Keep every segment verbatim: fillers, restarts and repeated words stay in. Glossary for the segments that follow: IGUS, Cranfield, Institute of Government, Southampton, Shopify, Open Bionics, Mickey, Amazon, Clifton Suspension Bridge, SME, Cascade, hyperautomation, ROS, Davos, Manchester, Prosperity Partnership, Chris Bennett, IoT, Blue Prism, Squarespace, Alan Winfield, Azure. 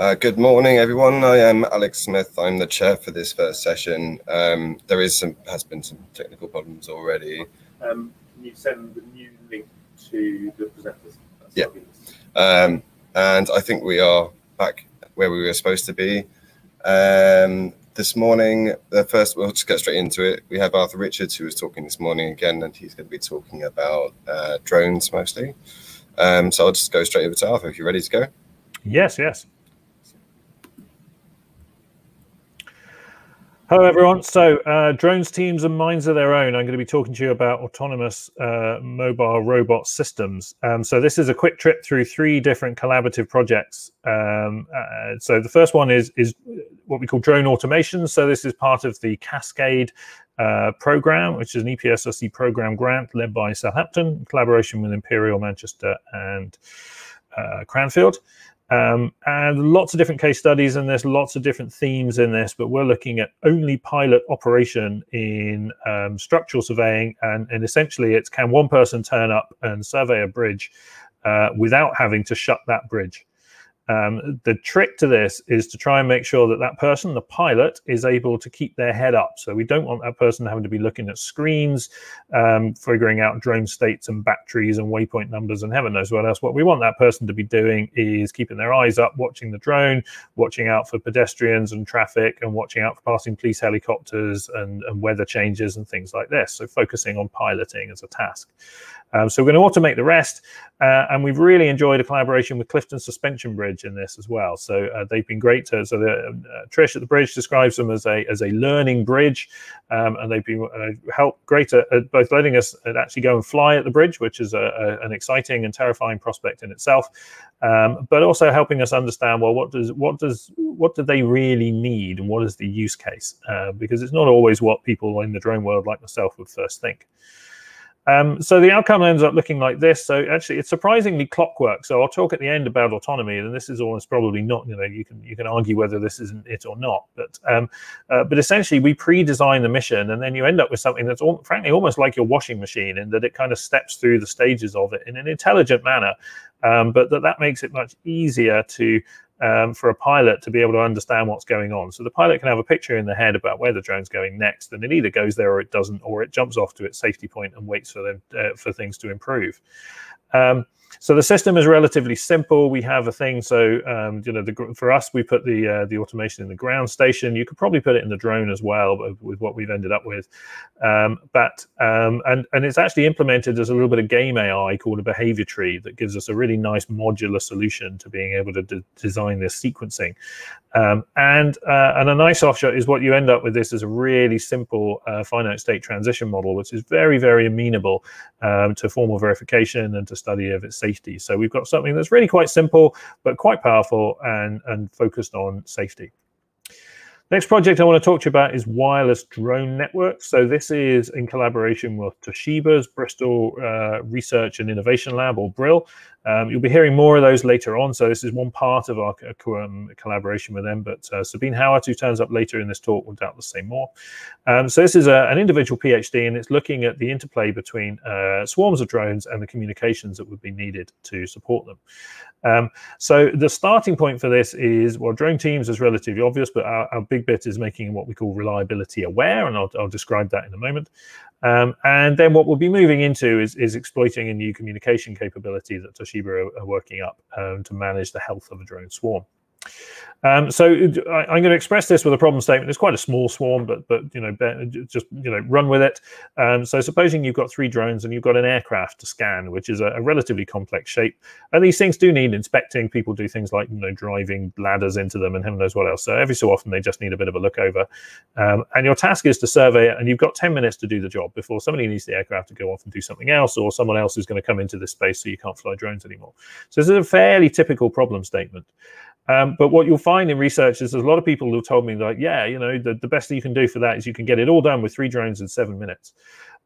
Uh, good morning, everyone. I am Alex Smith. I'm the chair for this first session. Um, there is some has been some technical problems already. Um, can you send the new link to the presenters? That's yeah. Um, and I think we are back where we were supposed to be. Um, this morning, the first we'll just get straight into it. We have Arthur Richards, who was talking this morning again, and he's going to be talking about uh, drones mostly. Um, so I'll just go straight over to Arthur. If you're ready to go. Yes. Yes. Hello, everyone. So uh, drones, teams and minds of their own. I'm going to be talking to you about autonomous uh, mobile robot systems. Um, so this is a quick trip through three different collaborative projects. Um, uh, so the first one is, is what we call drone automation. So this is part of the Cascade uh, program, which is an E P S R C program grant led by Southampton, in collaboration with Imperial, Manchester and uh, Cranfield. Um, and lots of different case studies in this, lots of different themes in this, but we're looking at only pilot operation in um, structural surveying. And, and essentially it's, can one person turn up and survey a bridge uh, without having to shut that bridge? Um, the trick to this is to try and make sure that that person, the pilot, is able to keep their head up. So we don't want that person having to be looking at screens, um, figuring out drone states and batteries and waypoint numbers and heaven knows what else. What we want that person to be doing is keeping their eyes up, watching the drone, watching out for pedestrians and traffic, and watching out for passing police helicopters and, and weather changes and things like this. So focusing on piloting as a task. Um, so we're going to automate the rest, uh, and we've really enjoyed a collaboration with Clifton Suspension Bridge in this as well. So uh, they've been great. To, so the, uh, Trish at the bridge describes them as a as a learning bridge, um, and they've been uh, helped great at, at both letting us actually go and fly at the bridge, which is a, a, an exciting and terrifying prospect in itself, um, but also helping us understand well what does what does what do they really need and what is the use case, uh, because it's not always what people in the drone world like myself would first think. Um, so the outcome ends up looking like this. So actually, it's surprisingly clockwork. So I'll talk at the end about autonomy, and this is almost probably not. You know, you can you can argue whether this isn't it or not. But um, uh, but essentially, we pre-design the mission, and then you end up with something that's all, frankly almost like your washing machine, in that it kind of steps through the stages of it in an intelligent manner. Um, but that that makes it much easier to. Um, for a pilot to be able to understand what's going on. So the pilot can have a picture in the head about where the drone's going next, and it either goes there or it doesn't, or it jumps off to its safety point and waits for them uh, for things to improve. Um, so the system is relatively simple. We have a thing. So um, you know, the, for us, we put the uh, the automation in the ground station. You could probably put it in the drone as well, but with what we've ended up with. Um, but um, and and it's actually implemented as a little bit of game A I called a behavior tree that gives us a really nice modular solution to being able to de design this sequencing. Um, and uh, and a nice offshot is what you end up with. This is a really simple uh, finite state transition model, which is very very amenable um, to formal verification and to study of its safety. So we've got something that's really quite simple, but quite powerful and, and focused on safety. Next project I want to talk to you about is wireless drone networks. So this is in collaboration with Toshiba's Bristol uh, Research and Innovation Lab, or BRIL. Um, you'll be hearing more of those later on. So this is one part of our um, collaboration with them. But uh, Sabine Howard, who turns up later in this talk, will doubtless say more. Um, so this is a, an individual PhD, and it's looking at the interplay between uh, swarms of drones and the communications that would be needed to support them. Um, so the starting point for this is, well, drone teams is relatively obvious, but our, our big bit is making what we call reliability aware, and I'll, I'll describe that in a moment. Um, and then what we'll be moving into is, is exploiting a new communication capability that Toshiba are, are working up um, to manage the health of a drone swarm. Um, so I, I'm going to express this with a problem statement. It's quite a small swarm, but but you know, just you know, run with it. Um, so supposing you've got three drones and you've got an aircraft to scan, which is a, a relatively complex shape, and these things do need inspecting. People do things like you know, driving ladders into them and who knows what else. So every so often they just need a bit of a look over. Um, and your task is to survey it, and you've got ten minutes to do the job before somebody needs the aircraft to go off and do something else, or someone else is going to come into this space so you can't fly drones anymore. So this is a fairly typical problem statement. Um, but what you'll find in research is there's a lot of people who've told me like, yeah, you know, the, the best thing you can do for that is you can get it all done with three drones in seven minutes.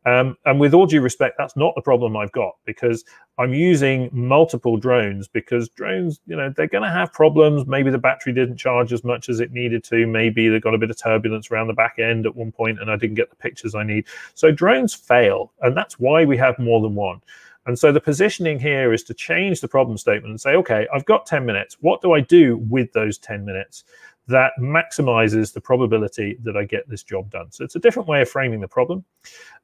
Um, and with all due respect, that's not the problem I've got, because I'm using multiple drones, because drones, you know, they're going to have problems. Maybe the battery didn't charge as much as it needed to. Maybe they got a bit of turbulence around the back end at one point and I didn't get the pictures I need. So drones fail. And that's why we have more than one. And so the positioning here is to change the problem statement and say, okay, I've got ten minutes. What do I do with those ten minutes that maximizes the probability that I get this job done? So it's a different way of framing the problem.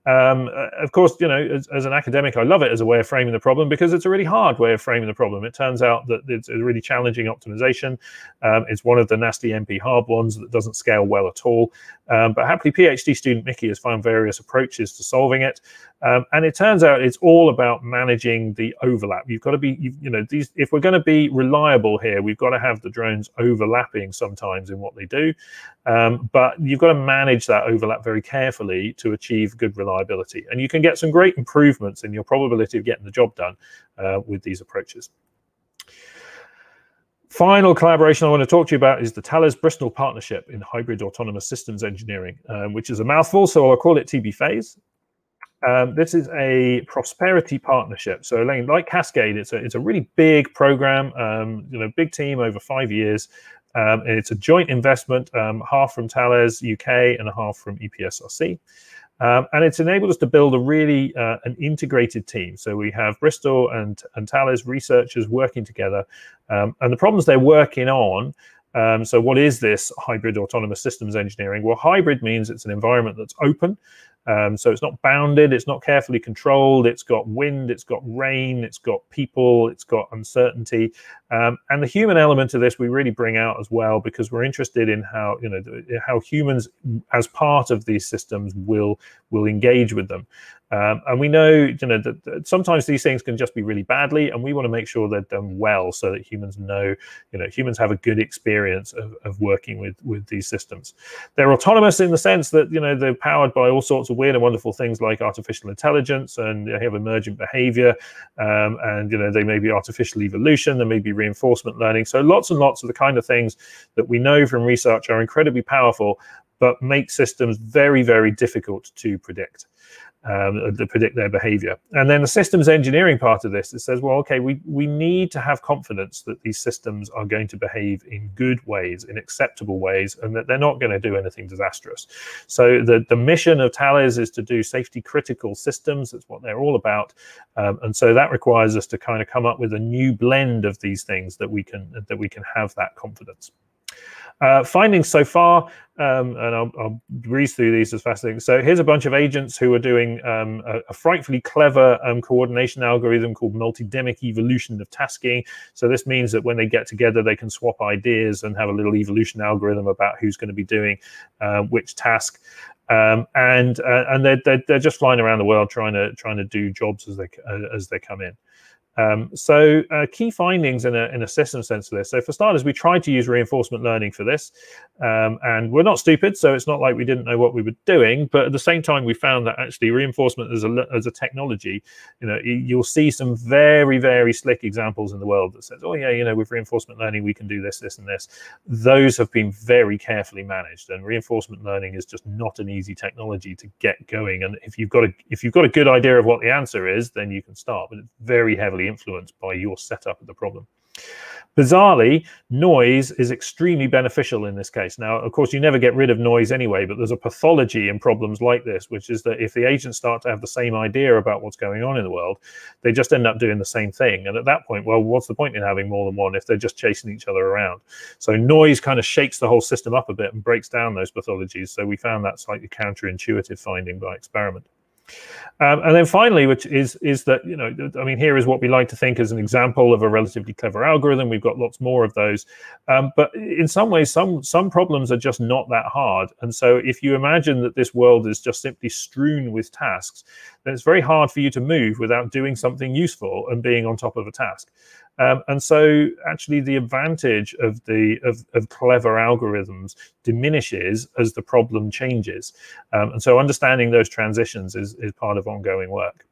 Um, of course, you know, as, as an academic, I love it as a way of framing the problem because it's a really hard way of framing the problem. It turns out that it's a really challenging optimization. Um, it's one of the nasty M P hard ones that doesn't scale well at all. Um, but happily, PhD student Mickey has found various approaches to solving it. Um, and it turns out it's all about managing the overlap. You've got to be, you, you know, these, if we're going to be reliable here, we've got to have the drones overlapping sometimes in what they do. Um, but you've got to manage that overlap very carefully to achieve good reliability. Reliability, and you can get some great improvements in your probability of getting the job done uh, with these approaches. Final collaboration I want to talk to you about is the Thales Bristol Partnership in Hybrid Autonomous Systems Engineering, um, which is a mouthful, so I'll call it T B Phase. Um, this is a prosperity partnership. So like Cascade, it's a, it's a really big program, um, you know, big team over five years. Um, and it's a joint investment, um, half from Thales U K and half from E P S R C. Um, and it's enabled us to build a really uh, an integrated team. So we have Bristol and, and Thales researchers working together, um, and the problems they're working on. Um, so what is this hybrid autonomous systems engineering? Well, hybrid means it's an environment that's open. Um, so it's not bounded, it's not carefully controlled, it's got wind, it's got rain, it's got people, it's got uncertainty. Um, and the human element of this we really bring out as well, because we're interested in how, you know, how humans as part of these systems will, will engage with them. Um, and we know, you know, that, that sometimes these things can just be really badly, and we want to make sure they're done well so that humans know, you know, humans have a good experience of, of working with, with these systems. They're autonomous in the sense that, you know, they're powered by all sorts of weird and wonderful things like artificial intelligence, and they have emergent behavior, um, and, you know, they may be artificial evolution, there may be reinforcement learning. So lots and lots of the kind of things that we know from research are incredibly powerful, but make systems very, very difficult to predict. Um, to predict their behavior. And then the systems engineering part of this, it says, well, okay, we, we need to have confidence that these systems are going to behave in good ways, in acceptable ways, and that they're not going to do anything disastrous. So the, the mission of Thales is to do safety critical systems. That's what they're all about. Um, and so that requires us to kind of come up with a new blend of these things that we can, that we can have that confidence. Uh, findings so far, um, and I'll, I'll breeze through these as fast as I can. So here's a bunch of agents who are doing um, a, a frightfully clever um, coordination algorithm called multidemic evolution of tasking. So this means that when they get together, they can swap ideas and have a little evolution algorithm about who's going to be doing uh, which task. Um, and uh, and they're, they're, they're just flying around the world trying to trying to do jobs as they uh, as they come in. Um, so uh, key findings in a, in a system sense of this. So for starters, we tried to use reinforcement learning for this, um, and we're not stupid, so it's not like we didn't know what we were doing. But at the same time, we found that actually reinforcement as a, as a technology, you know, you'll see some very, very slick examples in the world that says, oh yeah, you know, with reinforcement learning, we can do this, this, and this. Those have been very carefully managed, and reinforcement learning is just not an easy technology to get going. And if you've got a, if you've got a good idea of what the answer is, then you can start, but it's very heavily influenced by your setup of the problem. Bizarrely, noise is extremely beneficial in this case. Now, of course, you never get rid of noise anyway, but there's a pathology in problems like this, which is that if the agents start to have the same idea about what's going on in the world, they just end up doing the same thing. And at that point, well, what's the point in having more than one if they're just chasing each other around? So noise kind of shakes the whole system up a bit and breaks down those pathologies. So we found that slightly counterintuitive finding by experiment. Um, and then finally, which is is that, you know, I mean, here is what we like to think is an example of a relatively clever algorithm. We've got lots more of those. Um, but in some ways, some, some problems are just not that hard. And so if you imagine that this world is just simply strewn with tasks, then it's very hard for you to move without doing something useful and being on top of a task. Um, and so actually the advantage of the of, of clever algorithms diminishes as the problem changes. Um, and so understanding those transitions is, is part of ongoing work.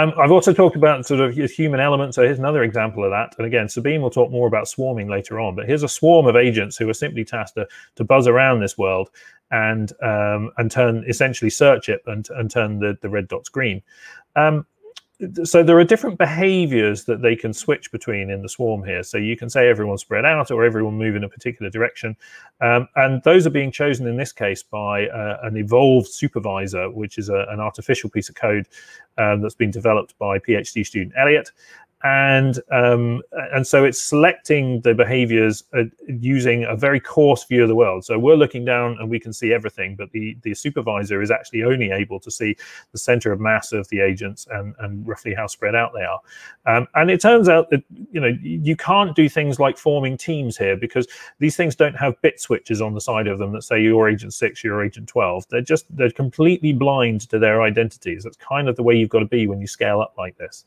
Um, I've also talked about sort of human element, so here's another example of that. And again, Sabine will talk more about swarming later on, but here's a swarm of agents who are simply tasked to, to buzz around this world and um, and turn essentially search it and, and turn the, the red dots green. Um, so there are different behaviors that they can switch between in the swarm here. So you can say everyone spread out or everyone move in a particular direction. Um, and those are being chosen in this case by uh, an evolved supervisor, which is a, an artificial piece of code um, that's been developed by PhD student Elliot. And um, and so it's selecting the behaviors uh, using a very coarse view of the world. So we're looking down and we can see everything, but the, the supervisor is actually only able to see the center of mass of the agents and, and roughly how spread out they are. Um, and it turns out that, you know, you can't do things like forming teams here because these things don't have bit switches on the side of them that say you're agent six, you're agent twelve. They're just, they're completely blind to their identities. That's kind of the way you've got to be when you scale up like this.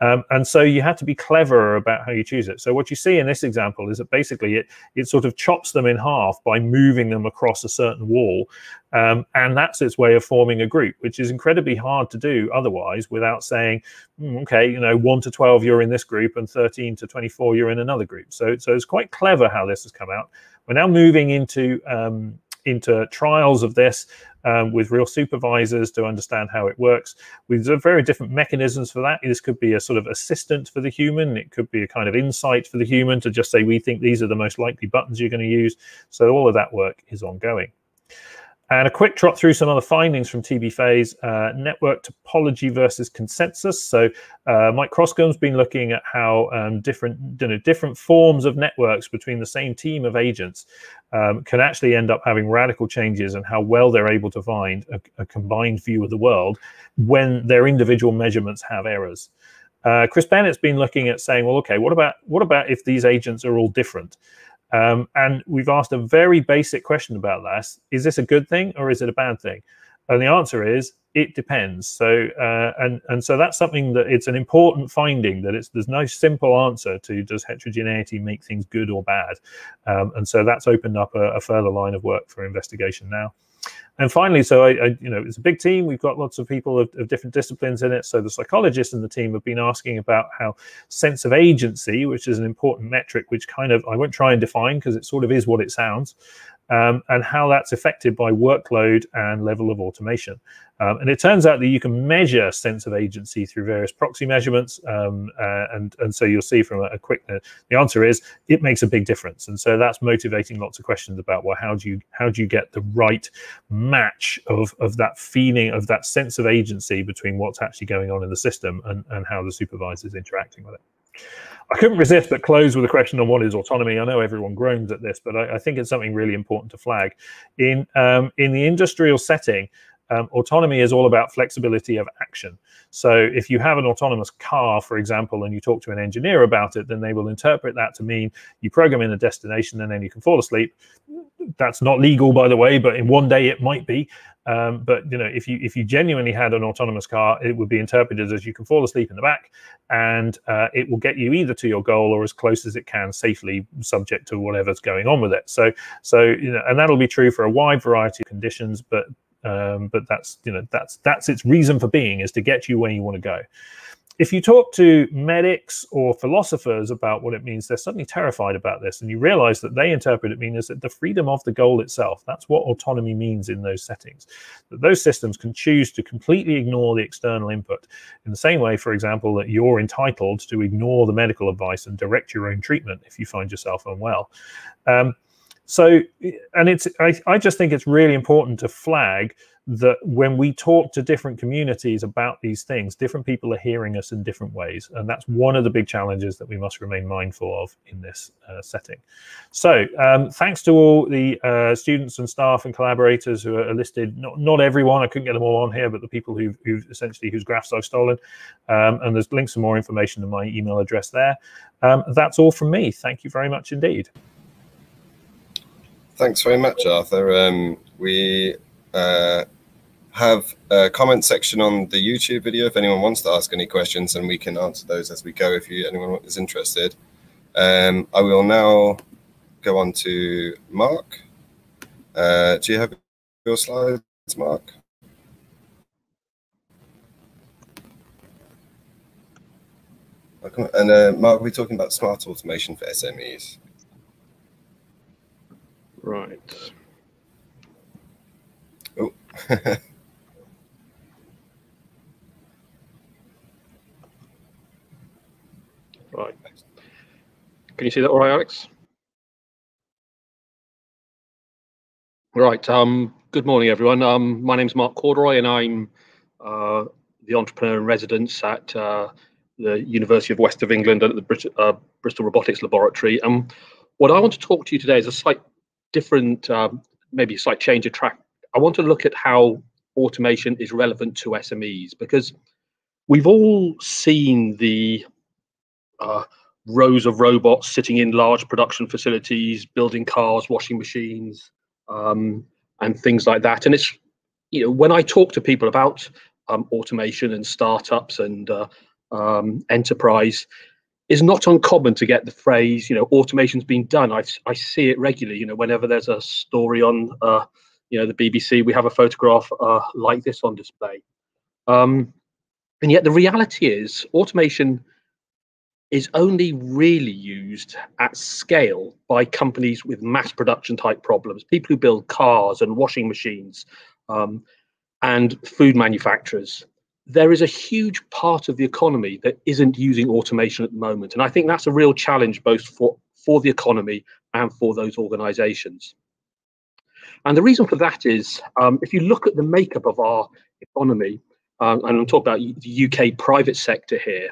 Um, and so you have to be cleverer about how you choose it. So what you see in this example is that basically it, it sort of chops them in half by moving them across a certain wall. Um, and that's its way of forming a group, which is incredibly hard to do otherwise without saying, mm, okay, you know, one to twelve, you're in this group, and thirteen to twenty-four, you're in another group. So, so it's quite clever how this has come out. We're now moving into um, into trials of this um, with real supervisors to understand how it works. We've got very different mechanisms for that. This could be a sort of assistant for the human. It could be a kind of insight for the human to just say, we think these are the most likely buttons you're going to use. So all of that work is ongoing. And a quick trot through some other findings from T B Phase, uh, network topology versus consensus. So uh, Mike Croscombe's been looking at how um, different, you know, different forms of networks between the same team of agents um, can actually end up having radical changes and how well they're able to find a, a combined view of the world when their individual measurements have errors. Uh, Chris Bennett's been looking at saying, well, okay, what about, what about if these agents are all different? Um, and we've asked a very basic question about this. Is this a good thing or is it a bad thing? And the answer is, it depends. So, uh, and, and so that's something that it's an important finding, that it's, there's no simple answer to does heterogeneity make things good or bad? Um, and so that's opened up a, a further line of work for investigation now. And finally, so I, I, you know, it's a big team. We've got lots of people of, of different disciplines in it. So the psychologists in the team have been asking about how sense of agency, which is an important metric, which kind of I won't try and define because it sort of is what it sounds, um, and how that's affected by workload and level of automation. Um, and it turns out that you can measure sense of agency through various proxy measurements. Um, uh, and, and so you'll see from a, a quick, uh, the answer is it makes a big difference. And so that's motivating lots of questions about, well, how do you, how do you get the right match of, of that feeling, of that sense of agency between what's actually going on in the system and, and how the supervisor is interacting with it. I couldn't resist but close with a question on what is autonomy. I know everyone groans at this, but I, I think it's something really important to flag. In, um, in the industrial setting, Um, autonomy is all about flexibility of action. So if you have an autonomous car, for example, and you talk to an engineer about it, then they will interpret that to mean you program in a destination and then you can fall asleep. That's not legal, by the way, but in one day it might be. Um, but you know, if you if you genuinely had an autonomous car, it would be interpreted as you can fall asleep in the back, and uh, it will get you either to your goal or as close as it can safely, subject to whatever's going on with it. So so you know, and that'll be true for a wide variety of conditions, but. Um, but that's, you know, that's, that's its reason for being, is to get you where you want to go. If you talk to medics or philosophers about what it means, they're suddenly terrified about this. And you realize that they interpret it mean is that the freedom of the goal itself, that's what autonomy means in those settings, that those systems can choose to completely ignore the external input. In the same way, for example, that you're entitled to ignore the medical advice and direct your own treatment if you find yourself unwell. Um, So, and it's, I, I just think it's really important to flag that when we talk to different communities about these things, different people are hearing us in different ways. And that's one of the big challenges that we must remain mindful of in this uh, setting. So um, thanks to all the uh, students and staff and collaborators who are listed. Not, not everyone, I couldn't get them all on here, but the people who've, who've essentially whose graphs I've stolen. Um, and there's links to more information in my email address there. Um, that's all from me. Thank you very much indeed. Thanks very much, Arthur. Um, we uh, have a comment section on the YouTube video if anyone wants to ask any questions, and we can answer those as we go if you, anyone is interested. Um, I will now go on to Mark. Uh, do you have your slides, Mark? And uh, Mark, we're talking about smart automation for S M Es. Right. Oh. Right, next. Can you see that all right, Alex? Right, um, good morning, everyone. Um, my name's Mark Corderoy, and I'm uh, the entrepreneur in residence at uh, the University of West of England at the Brit uh, Bristol Robotics Laboratory. Um, what I want to talk to you today is a slight different, um, maybe a slight change of track. I want to look at how automation is relevant to S M Es, because we've all seen the uh, rows of robots sitting in large production facilities, building cars, washing machines, um and things like that. And it's, you know, when I talk to people about um automation and startups and uh, um enterprise, it's not uncommon to get the phrase, you know, automation's been done. I I see it regularly, you know, whenever there's a story on uh you know, the B B C, we have a photograph uh like this on display. Um and yet the reality is automation is only really used at scale by companies with mass production type problems, people who build cars and washing machines um, and food manufacturers. There is a huge part of the economy that isn't using automation at the moment. And I think that's a real challenge both for, for the economy and for those organizations. And the reason for that is um, if you look at the makeup of our economy, um, and I'm talking about the U K private sector here,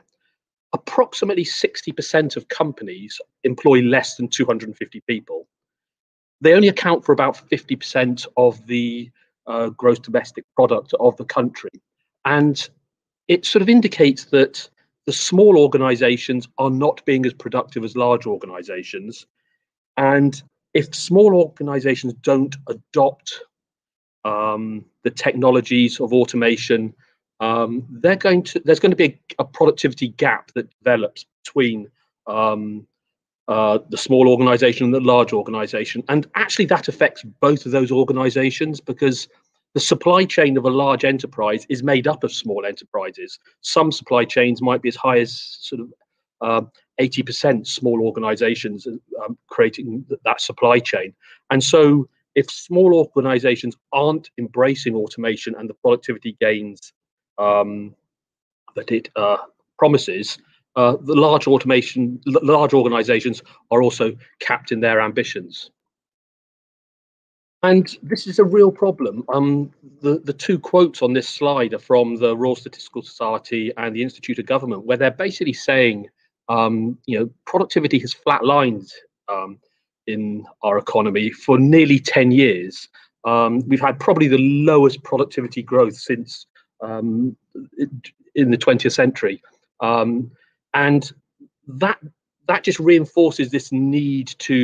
approximately sixty percent of companies employ less than two hundred fifty people. They only account for about fifty percent of the uh, gross domestic product of the country. And it sort of indicates that the small organizations are not being as productive as large organizations. And if small organizations don't adopt um, the technologies of automation, Um, they're going to, there's going to be a, a productivity gap that develops between um, uh, the small organization and the large organization. And actually that affects both of those organizations, because the supply chain of a large enterprise is made up of small enterprises. Some supply chains might be as high as sort of uh, eighty percent small organizations um, creating th that supply chain. And so if small organizations aren't embracing automation and the productivity gains um that it uh promises, uh the large automation large organizations are also capped in their ambitions, and this is a real problem. um the the two quotes on this slide are from the Royal Statistical Society and the Institute of Government, where they're basically saying um you know, productivity has flatlined um in our economy for nearly ten years. Um we've had probably the lowest productivity growth since Um, in the twentieth century, um, and that that just reinforces this need to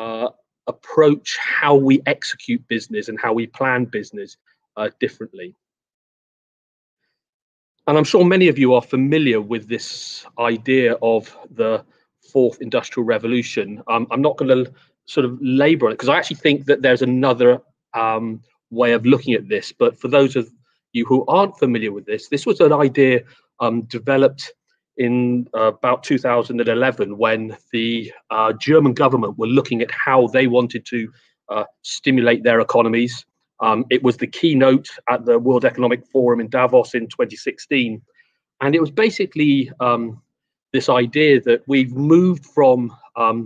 uh, approach how we execute business and how we plan business uh, differently. And I'm sure many of you are familiar with this idea of the fourth industrial revolution. Um, I'm not going to sort of labour on it, because I actually think that there's another um, way of looking at this. But for those of you who aren't familiar with this, this was an idea um, developed in uh, about two thousand eleven when the uh, German government were looking at how they wanted to uh, stimulate their economies. Um, it was the keynote at the World Economic Forum in Davos in twenty sixteen. And it was basically um, this idea that we've moved from um,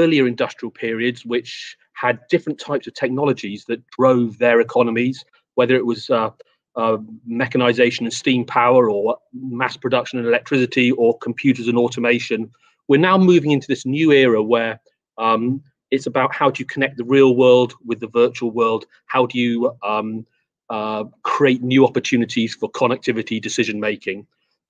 earlier industrial periods, which had different types of technologies that drove their economies, whether it was uh, Uh, mechanization and steam power, or mass production and electricity, or computers and automation. We're now moving into this new era where um, it's about how do you connect the real world with the virtual world? How do you um, uh, create new opportunities for connectivity, decision making?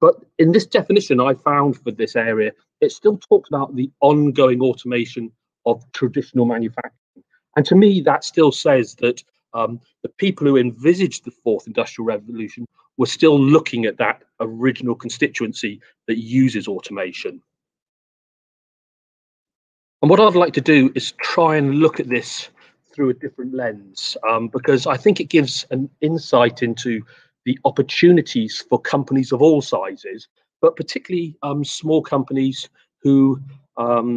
But in this definition I found for this area, it still talks about the ongoing automation of traditional manufacturing. And to me, that still says that Um, the people who envisaged the fourth industrial revolution were still looking at that original constituency that uses automation. And what I'd like to do is try and look at this through a different lens, um, because I think it gives an insight into the opportunities for companies of all sizes, but particularly um, small companies who, um,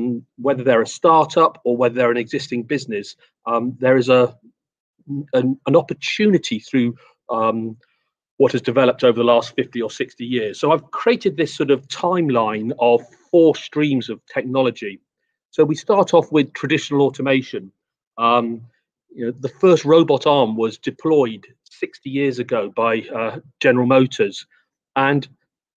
whether they're a startup or whether they're an existing business, um, there is a An, an opportunity through um, what has developed over the last fifty or sixty years. So I've created this sort of timeline of four streams of technology. So we start off with traditional automation. Um, you know, the first robot arm was deployed sixty years ago by uh, General Motors. And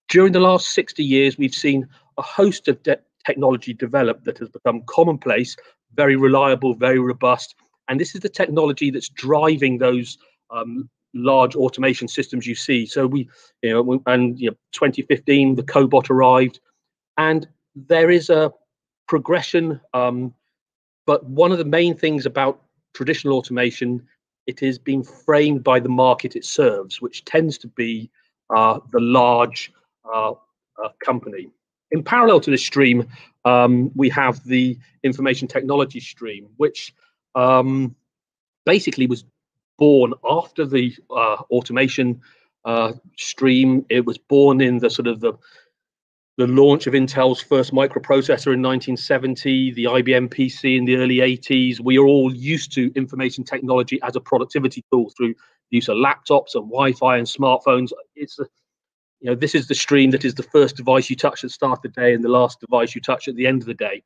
during the last sixty years, we've seen a host of de technology developed that has become commonplace, very reliable, very robust. And this is the technology that's driving those um, large automation systems you see. So we, you know, we, and you know, twenty fifteen, the cobot arrived, and there is a progression. Um, but one of the main things about traditional automation, it is being framed by the market it serves, which tends to be uh, the large uh, uh, company. In parallel to this stream, um, we have the information technology stream, which um, basically was born after the uh, automation uh, stream. It was born in the sort of the, the launch of Intel's first microprocessor in nineteen seventy, the I B M P C in the early eighties. We are all used to information technology as a productivity tool through the use of laptops and Wi-Fi and smartphones. It's a, you know, this is the stream that is the first device you touch at the start of the day and the last device you touch at the end of the day.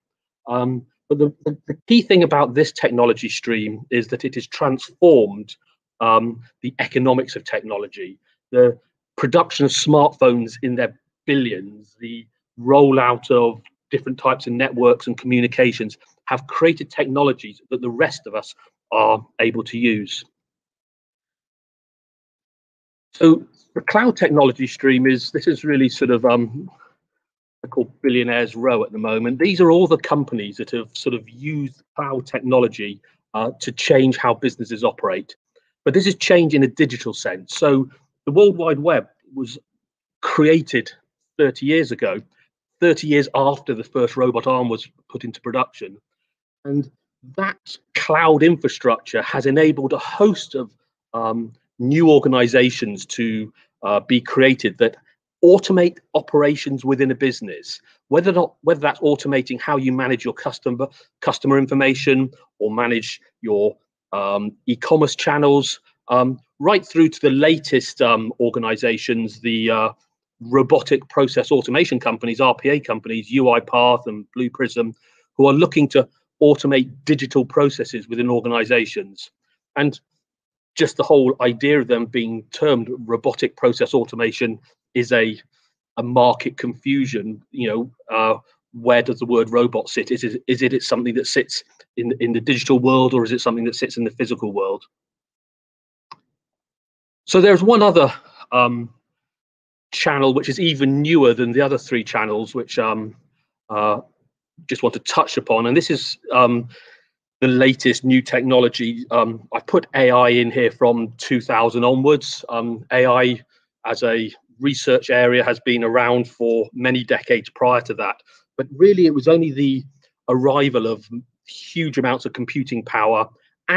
Um, but the, the, the key thing about this technology stream is that it has transformed um, the economics of technology, the production of smartphones in their billions, the rollout of different types of networks and communications have created technologies that the rest of us are able to use. So the cloud technology stream is, this is really sort of, um, I call billionaires row at the moment. These are all the companies that have sort of used cloud technology uh, to change how businesses operate. But this is change in a digital sense. So the World Wide Web was created thirty years ago, thirty years after the first robot arm was put into production. And that cloud infrastructure has enabled a host of um, new organizations to uh, be created that automate operations within a business, whether or not whether that's automating how you manage your customer customer information or manage your um, e-commerce channels, um, right through to the latest um, organizations, the uh, robotic process automation companies, R P A companies, UiPath and Blue Prism, who are looking to automate digital processes within organizations. And just the whole idea of them being termed robotic process automation is a a market confusion. You know, uh, where does the word robot sit? Is it, is it something that sits in in the digital world, or is it something that sits in the physical world? So there's one other um, channel which is even newer than the other three channels, which um, uh, just want to touch upon, and this is. Um, The latest new technology. Um, I put A I in here from two thousand onwards. Um, A I as a research area has been around for many decades prior to that, but really it was only the arrival of huge amounts of computing power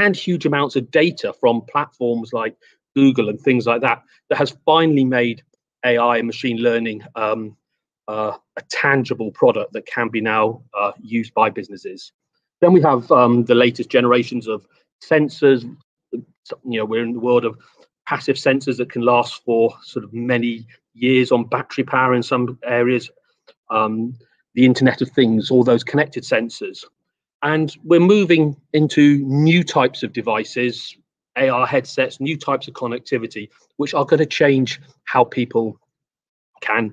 and huge amounts of data from platforms like Google and things like that that has finally made A I and machine learning um, uh, a tangible product that can be now uh, used by businesses. Then we have um, the latest generations of sensors. You know, we're in the world of passive sensors that can last for sort of many years on battery power in some areas. Um, the Internet of Things, all those connected sensors. And we're moving into new types of devices, A R headsets, new types of connectivity, which are going to change how people can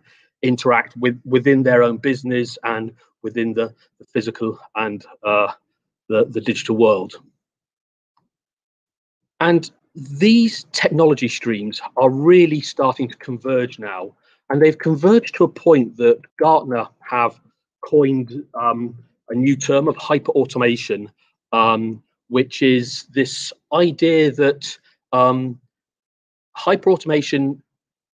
interact with within their own business and within the, the physical and uh, the, the digital world. And these technology streams are really starting to converge now. And they've converged to a point that Gartner have coined um, a new term of hyperautomation, um, which is this idea that um, hyperautomation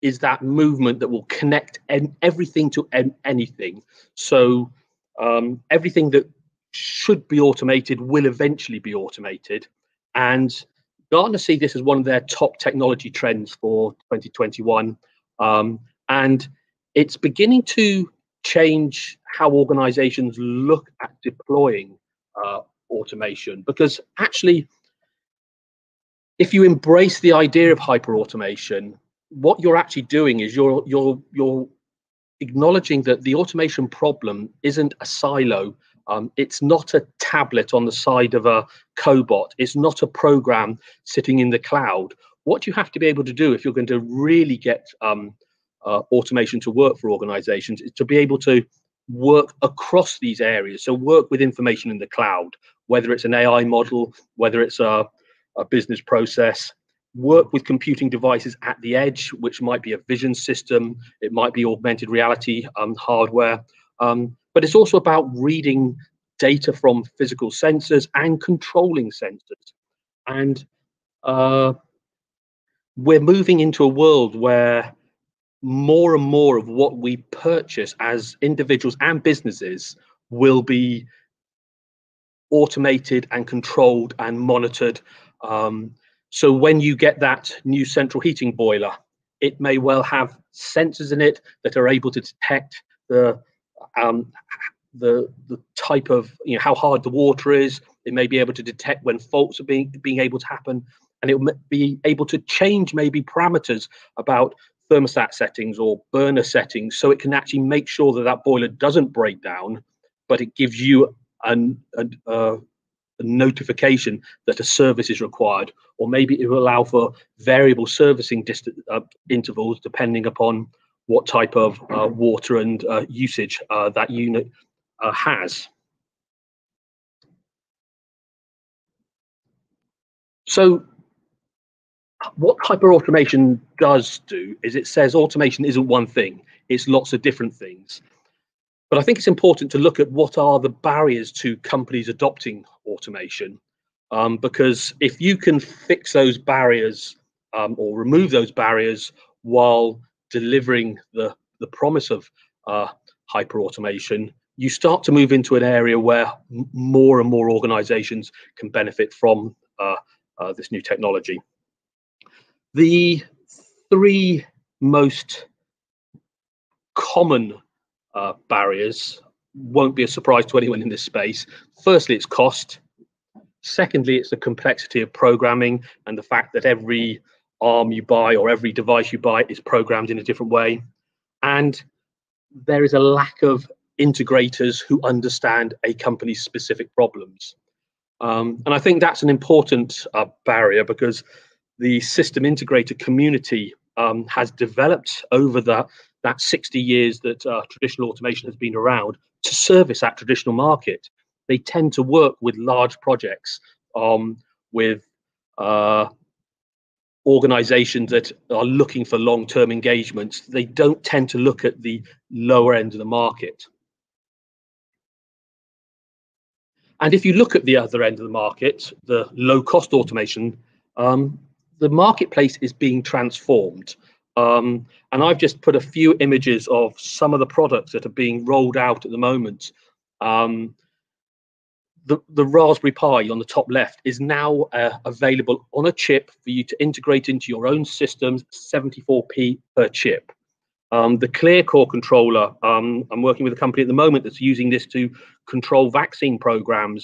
is that movement that will connect en everything to en anything. So Um, everything that should be automated will eventually be automated. And Gartner see this as one of their top technology trends for twenty twenty-one. Um, and it's beginning to change how organizations look at deploying uh, automation, because actually, if you embrace the idea of hyperautomation, what you're actually doing is you're, you're, you're acknowledging that the automation problem isn't a silo. Um, it's not a tablet on the side of a cobot. It's not a program sitting in the cloud. What you have to be able to do if you're going to really get um, uh, automation to work for organizations is to be able to work across these areas. So work with information in the cloud, whether it's an A I model, whether it's a, a business process, work with computing devices at the edge, which might be a vision system. It might be augmented reality um, hardware. Um, but it's also about reading data from physical sensors and controlling sensors. And uh, we're moving into a world where more and more of what we purchase as individuals and businesses will be automated and controlled and monitored. Um, so when you get that new central heating boiler, it may well have sensors in it that are able to detect the Um, the the type of, you know, how hard the water is. It may be able to detect when faults are being being able to happen, and it will be able to change maybe parameters about thermostat settings or burner settings, so it can actually make sure that that boiler doesn't break down, but it gives you an, an uh, a notification that a service is required, or maybe it will allow for variable servicing distance uh, intervals depending upon what type of uh, water and uh, usage uh, that unit uh, has. So what hyper automation does do is it says automation isn't one thing, it's lots of different things. But I think it's important to look at what are the barriers to companies adopting automation, um, because if you can fix those barriers um, or remove those barriers while delivering the the promise of uh, hyper automation, you start to move into an area where more and more organizations can benefit from uh, uh, this new technology. The three most common uh, barriers won't be a surprise to anyone in this space. Firstly, it's cost. Secondly, it's the complexity of programming and the fact that every arm you buy or every device you buy is programmed in a different way, and there is a lack of integrators who understand a company's specific problems, um, and I think that's an important uh, barrier, because the system integrator community um, has developed over the that sixty years that uh, traditional automation has been around to service that traditional market. They tend to work with large projects, um, with uh, organizations that are looking for long-term engagements. They don't tend to look at the lower end of the market. And if you look at the other end of the market, the low-cost automation, um, the marketplace is being transformed. Um, and I've just put a few images of some of the products that are being rolled out at the moment. Um, The, the Raspberry Pi on the top left is now uh, available on a chip for you to integrate into your own systems, seventy-four p per chip. Um, the ClearCore controller, um, I'm working with a company at the moment that's using this to control vaccine programs.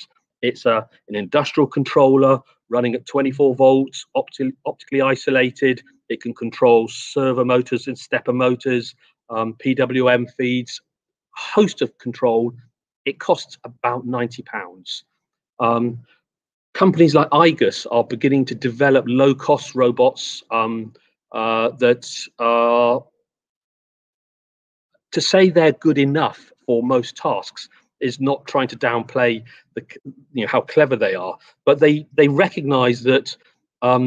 It's uh, an industrial controller running at twenty-four volts, opti optically isolated. It can control servo motors and stepper motors, um, P W M feeds, host of control. It costs about ninety pounds. Um, companies like I G U S are beginning to develop low-cost robots um, uh, that are, to say they're good enough for most tasks is not trying to downplay the, you know, how clever they are, but they they recognise that um,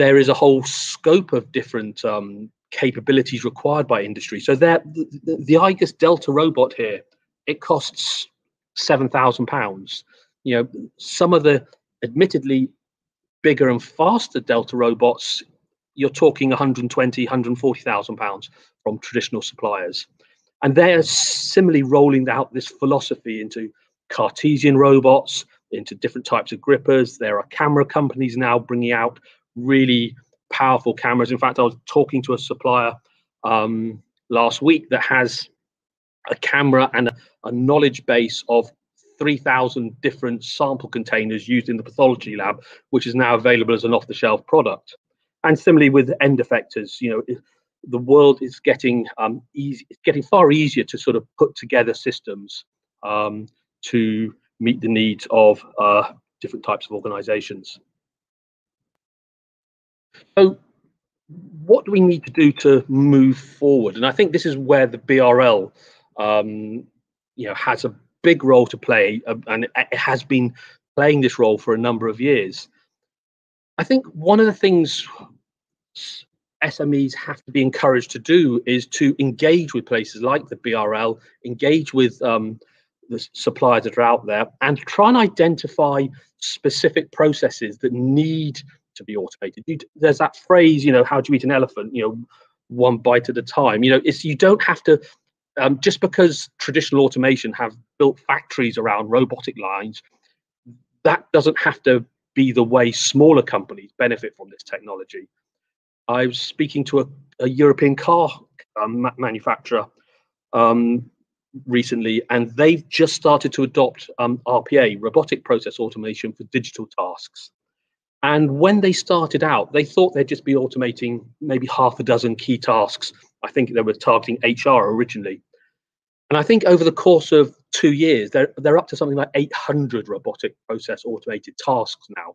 there is a whole scope of different um, capabilities required by industry. So the, the I G U S Delta robot here, it costs seven thousand pounds. You know, some of the admittedly bigger and faster Delta robots, you're talking one hundred twenty, one hundred forty thousand pounds from traditional suppliers. And they're similarly rolling out this philosophy into Cartesian robots, into different types of grippers. There are camera companies now bringing out really powerful cameras. In fact, I was talking to a supplier um, last week that has a camera and a, a knowledge base of three thousand different sample containers used in the pathology lab, which is now available as an off-the-shelf product. And similarly with end effectors, you know, the world is getting um, easy, it's getting far easier to sort of put together systems um, to meet the needs of uh, different types of organizations. So what do we need to do to move forward? And I think this is where the B R L um, you know, has a big role to play, uh, and it has been playing this role for a number of years. I think one of the things S M Es have to be encouraged to do is to engage with places like the B R L, engage with um, the suppliers that are out there, and try and identify specific processes that need to be automated. You, there's that phrase, you know, how do you eat an elephant? You know, one bite at a time. You know, it's, you don't have to, um, just because traditional automation have built factories around robotic lines, that doesn't have to be the way smaller companies benefit from this technology. I was speaking to a, a European car um, manufacturer um, recently, and they've just started to adopt um, R P A, robotic process automation, for digital tasks. And when they started out, they thought they'd just be automating maybe half a dozen key tasks. I think they were targeting H R originally. And I think over the course of two years, they're, they're up to something like eight hundred robotic process automated tasks now.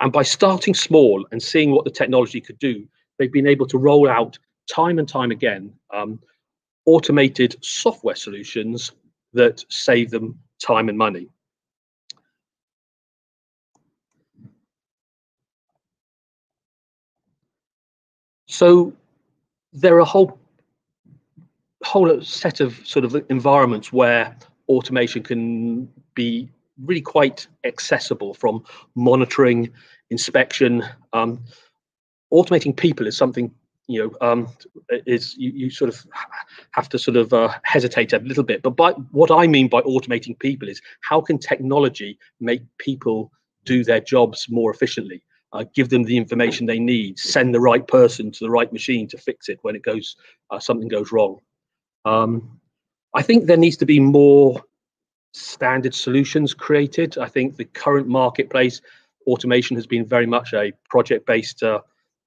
And by starting small and seeing what the technology could do, they've been able to roll out time and time again um, automated software solutions that save them time and money. So there are a whole, whole set of sort of environments where automation can be really quite accessible, from monitoring, inspection. Um, automating people is something, you know, um, is you, you sort of have to sort of uh, hesitate a little bit. But by, what I mean by automating people is, how can technology make people do their jobs more efficiently? Uh, give them the information they need, send the right person to the right machine to fix it when it goes, uh, something goes wrong. Um, I think there needs to be more standard solutions created. I think the current marketplace, automation has been very much a project-based uh,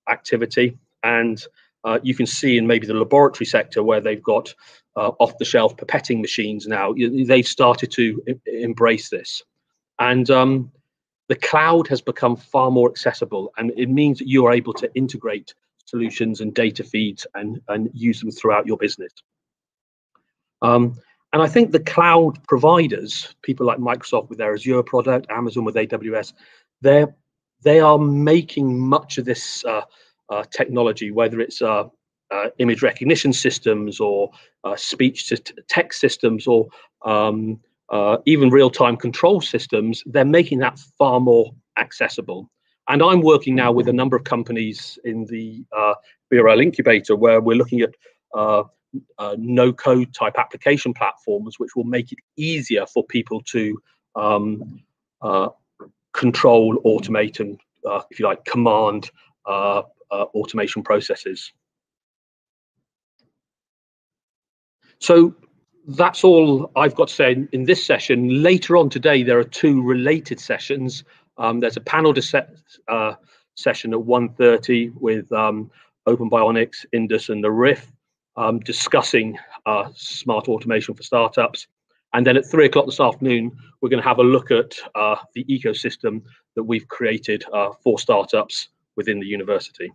activity. And uh, you can see in maybe the laboratory sector, where they've got uh, off-the-shelf pipetting machines now, they've started to embrace this. And um, the cloud has become far more accessible, and it means that you are able to integrate solutions and data feeds and, and use them throughout your business. Um, and I think the cloud providers, people like Microsoft with their Azure product, Amazon with A W S, they're, they are making much of this uh, uh, technology, whether it's uh, uh, image recognition systems or uh, speech to text systems, or um, Uh, even real-time control systems, they're making that far more accessible. And I'm working now with a number of companies in the uh, B R L incubator, where we're looking at uh, uh, no-code type application platforms, which will make it easier for people to um, uh, control, automate, and uh, if you like, command uh, uh, automation processes. So that's all I've got to say in, in this session. Later on today, there are two related sessions. Um, there's a panel uh, session at one thirty with um, Open Bionics, Indus, and the R I F, um, discussing uh, smart automation for startups. And then at three o'clock this afternoon, we're going to have a look at uh, the ecosystem that we've created uh, for startups within the university.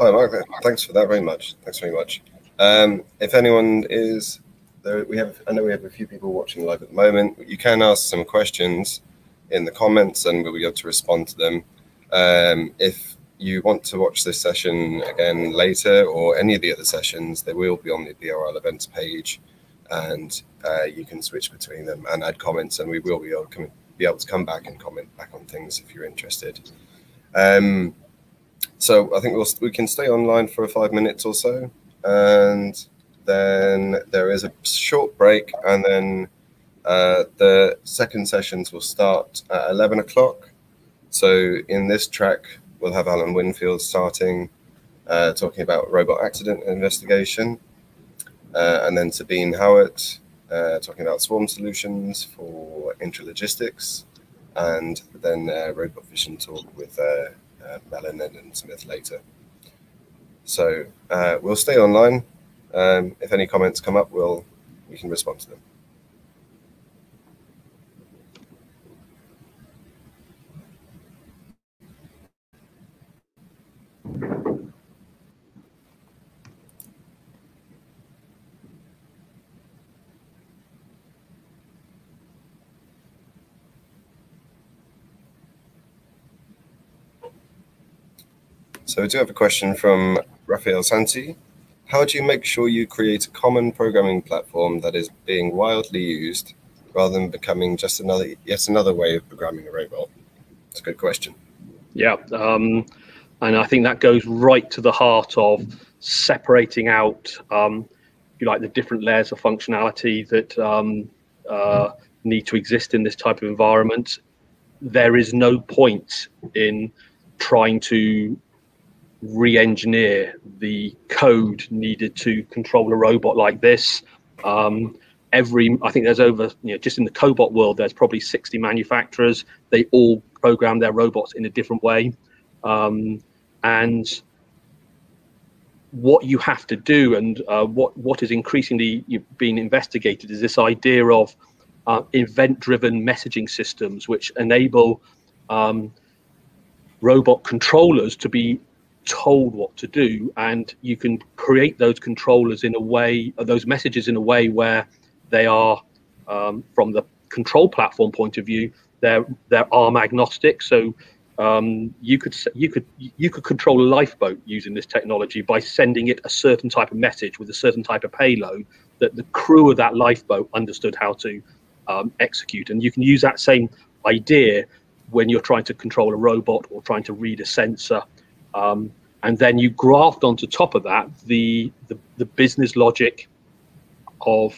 Hi Mark, thanks for that very much. Thanks very much. Um, if anyone is there, we have, I know we have a few people watching live at the moment. You can ask some questions in the comments, and we'll be able to respond to them. Um, if you want to watch this session again later, or any of the other sessions, they will be on the B R L events page, and uh, you can switch between them and add comments, and we will be able to come, be able to come back and comment back on things if you're interested. Um, So I think we'll, we can stay online for five minutes or so, and then there is a short break, and then uh, the second sessions will start at eleven o'clock. So in this track, we'll have Alan Winfield starting, uh, talking about robot accident investigation, uh, and then Sabine Howard uh, talking about swarm solutions for intralogistics, and then uh, robot vision talk with uh, uh, Mellon and, and Smith later. So uh, we'll stay online. Um, if any comments come up, we'll we can respond to them. So we do have a question from Raphael Santi. How do you make sure you create a common programming platform that is being wildly used rather than becoming just another yet another way of programming a robot? It's a good question. Yeah, um, and I think that goes right to the heart of separating out, um, if you like, the different layers of functionality that um, uh, need to exist in this type of environment. There is no point in trying to re-engineer the code needed to control a robot like this. Um, every, I think there's over, you know, just in the cobot world, there's probably sixty manufacturers. They all program their robots in a different way. Um, and what you have to do, and uh, what, what is increasingly being investigated, is this idea of uh, event-driven messaging systems, which enable um, robot controllers to be told what to do, and you can create those controllers in a way, those messages in a way where they are, um, from the control platform point of view, they're they're arm agnostic. So um, you could you could you could control a lifeboat using this technology by sending it a certain type of message with a certain type of payload that the crew of that lifeboat understood how to um, execute. And you can use that same idea when you're trying to control a robot or trying to read a sensor. Um, and then you graft onto top of that the the, the business logic of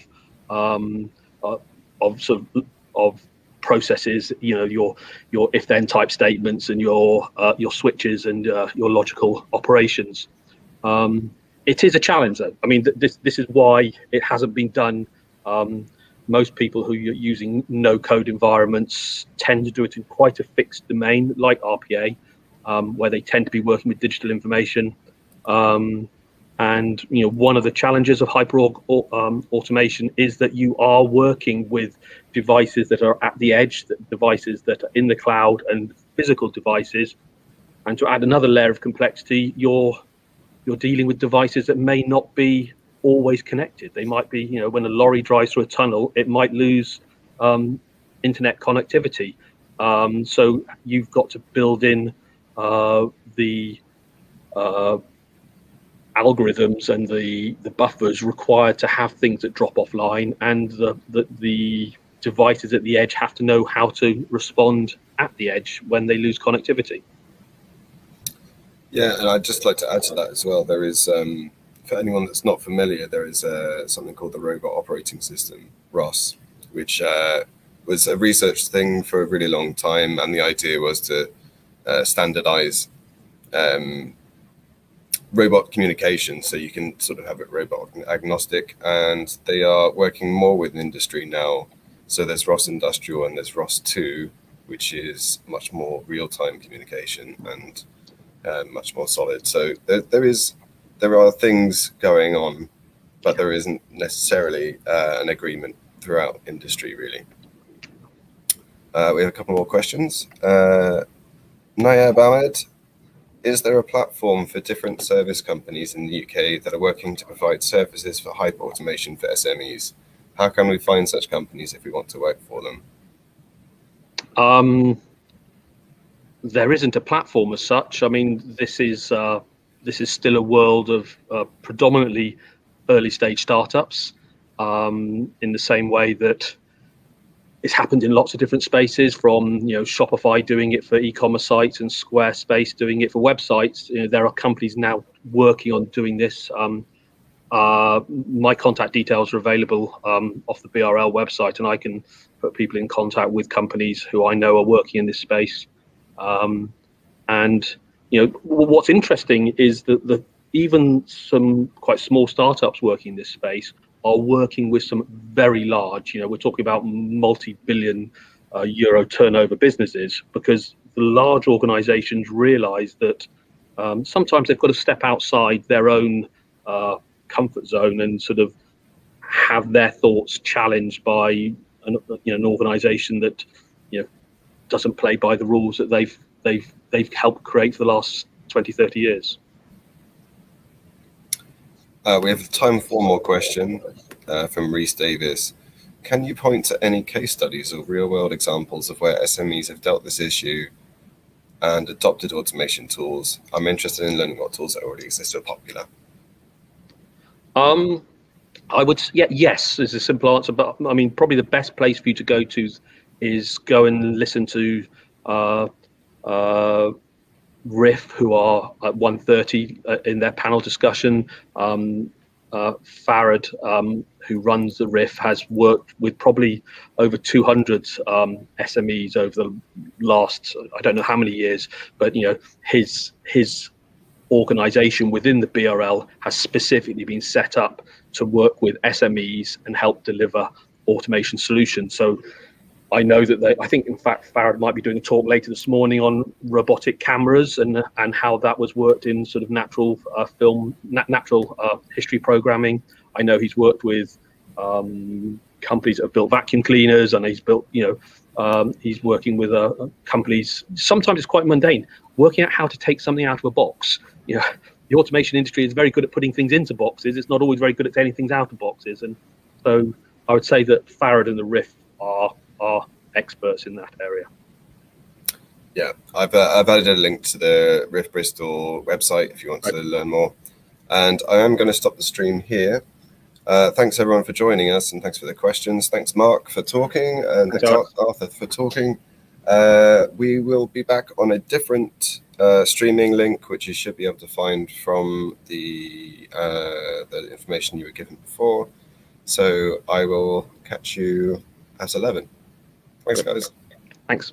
um, uh, of sort of, of processes. You know, your your if then type statements and your uh, your switches and uh, your logical operations. Um, it is a challenge, though. I mean, th this this is why it hasn't been done. Um, most people who are using no code environments tend to do it in quite a fixed domain, like R P A. Um, where they tend to be working with digital information, um, and you know, one of the challenges of hyper or, um, automation is that you are working with devices that are at the edge, that devices that are in the cloud, and physical devices. And to add another layer of complexity, you're you're dealing with devices that may not be always connected. They might be, you know, when a lorry drives through a tunnel, it might lose um, internet connectivity. Um, so you've got to build in Uh, the uh, algorithms and the, the buffers required to have things that drop offline, and the, the, the devices at the edge have to know how to respond at the edge when they lose connectivity. Yeah, and I'd just like to add to that as well. There is, um, for anyone that's not familiar, there is uh, something called the Robot Operating System, R O S, which uh, was a research thing for a really long time, and the idea was to Uh, standardize um, robot communication, so you can sort of have it robot agnostic. And they are working more with industry now. So there's R O S Industrial and there's R O S two, which is much more real-time communication and uh, much more solid. So there, there is, there are things going on, but there isn't necessarily uh, an agreement throughout industry, really. Uh, we have a couple more questions. Uh, Nayab Ahmed, is there a platform for different service companies in the U K that are working to provide services for hyper automation for S M Es? How can we find such companies if we want to work for them? Um, there isn't a platform as such. I mean, this is uh, this is still a world of uh, predominantly early stage startups, um, in the same way that it's happened in lots of different spaces, from you know Shopify doing it for e-commerce sites and Squarespace doing it for websites. You know, there are companies now working on doing this. Um, uh, my contact details are available um, off the B R L website, and I can put people in contact with companies who I know are working in this space. Um, and you know what's interesting is that the, even some quite small startups working in this space are working with some very large, you know, we're talking about multi-billion uh, euro turnover businesses, because the large organizations realize that um, sometimes they've got to step outside their own uh, comfort zone and sort of have their thoughts challenged by an, you know, an organization that, you know, doesn't play by the rules that they've they've they've helped create for the last twenty, thirty years. Uh, we have time for one more question uh, from Rhys Davis. Can you point to any case studies or real-world examples of where S M Es have dealt this issue and adopted automation tools? I'm interested in learning what tools already exist or are popular. Um, I would, yeah, yes, is a simple answer. But I mean, probably the best place for you to go to is go and listen to uh, uh, R I F, who are at one thirty uh, in their panel discussion. Um, uh, Farid, um, who runs the R I F, has worked with probably over two hundred um, S M Es over the last, I don't know how many years, but you know, his his organisation within the B R L has specifically been set up to work with S M Es and help deliver automation solutions. So I know that they, I think in fact Farid might be doing a talk later this morning on robotic cameras and and how that was worked in sort of natural uh, film, nat natural uh, history programming. I know he's worked with um, companies that have built vacuum cleaners, and he's built, you know, um, he's working with uh, companies. Sometimes it's quite mundane, working out how to take something out of a box. You know, the automation industry is very good at putting things into boxes. It's not always very good at taking things out of boxes. And so I would say that Farid and the R I F are are experts in that area. Yeah, I've, uh, I've added a link to the R I F Bristol website if you want right. to learn more. And I am going to stop the stream here. Uh, thanks everyone for joining us, and thanks for the questions. Thanks Mark for talking, and thanks Arthur. Arthur for talking. Uh, we will be back on a different uh, streaming link, which you should be able to find from the, uh, the information you were given before. So I will catch you at eleven. Thanks guys. Thanks.